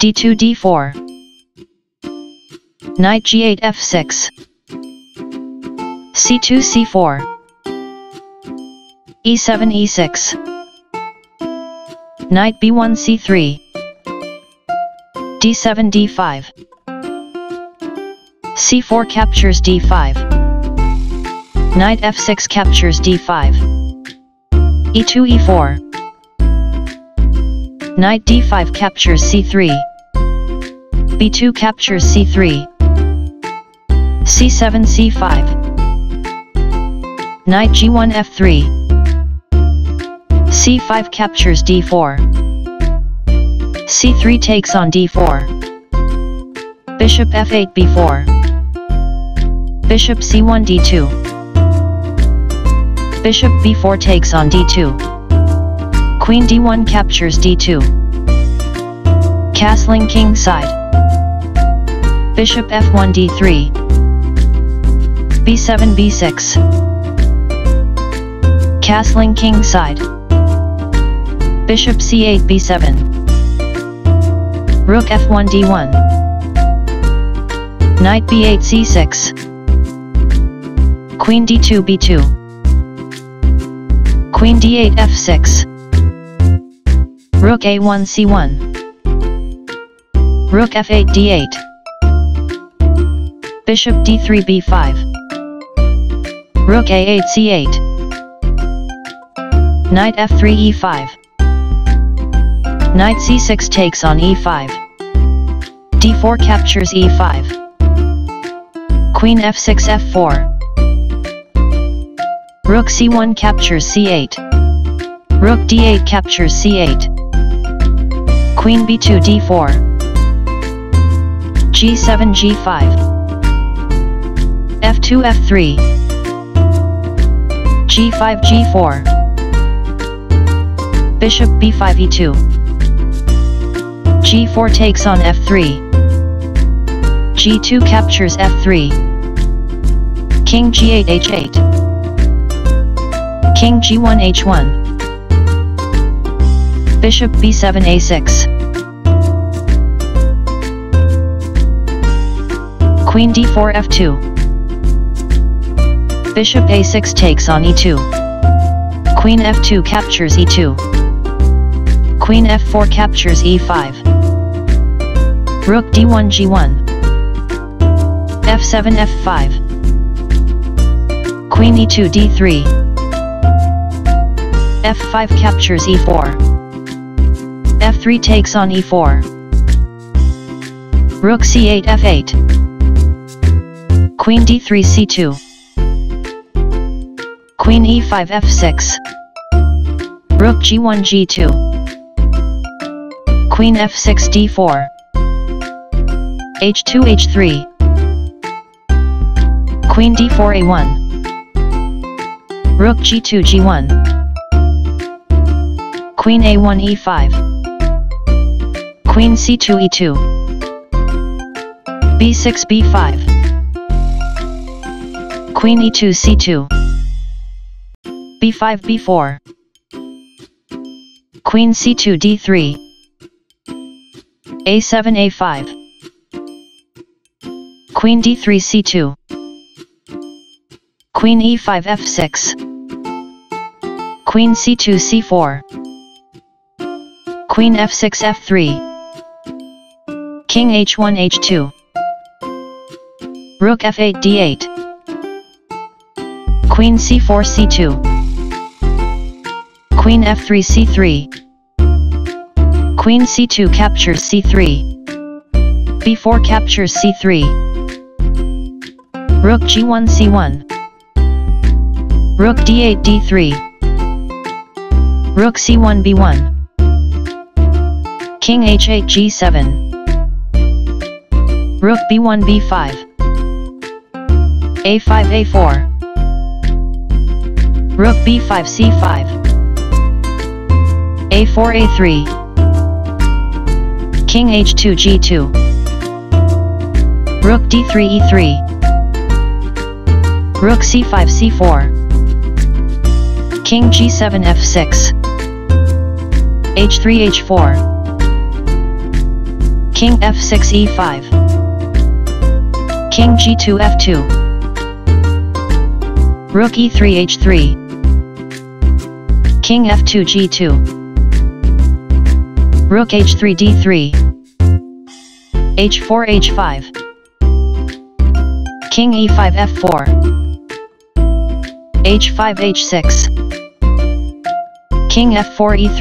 d2 d4 knight g8 f6 c2 c4 e7 e6 knight b1 c3 d7 d5 c4 captures d5 knight f6 captures d5 e2 e4 knight d5 captures c3 b2 captures c3 c7 c5 knight g1 f3 c5 captures d4 c3 takes on d4 bishop f8 b4 bishop c1 d2 bishop b4 takes on d2 queen d1 captures d2 castling king side bishop f1 d3 b7 b6 castling king side bishop c8 b7 rook f1 d1 knight b8 c6 queen d2 b2 queen d8 f6 rook a1 c1 rook f8 d8 bishop d3 b5 rook a8 c8 knight f3 e5 knight c6 takes on e5 d4 captures e5 queen f6 f4 rook c1 captures c8 rook d8 captures c8 queen b2 d4 g7 g5 f2 f3 g5 g4 bishop b5 e2 g4 takes on f3 g2 captures f3 king g8 h8 king g1 h1 bishop b7 a6 queen d4 f2 bishop a6 takes on e2 queen f2 captures e2 queen f4 captures e5 rook d1 g1 f7 f5 queen e2 d3 f5 captures e4 f3 takes on e4 rook c8 f8 queen d3 c2 queen e5 f6 rook g1 g2 queen f6 d4 h2 h3 queen d4 a1 rook g2 g1 queen a1 e5 queen c2 e2 b6 b5 queen e2 c2 b5 b4 queen c2 d3 a7 a5 queen d3 c2 queen e5 f6 queen c2 c4 queen f6 f3 king h1 h2 rook f8 d8 queen c4 c2 queen f3 c3 queen c2 captures c3 b4 captures c3 rook g1 c1 rook d8 d3 rook c1 b1 king h8 g7 rook b1 b5 a5 a4 rook b5 c5 a4 a3 king h2 g2 rook d3 e3 rook c5 c4 king g7 f6 h3 h4 King f6 e5. King g2 f2. Rook e3 h3. King f2 g2. Rook h3 d3. h4 h5. King e5 f4. h5 h6. King f4 e3.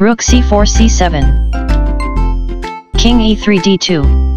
Rook c4 c7. King e3 d2.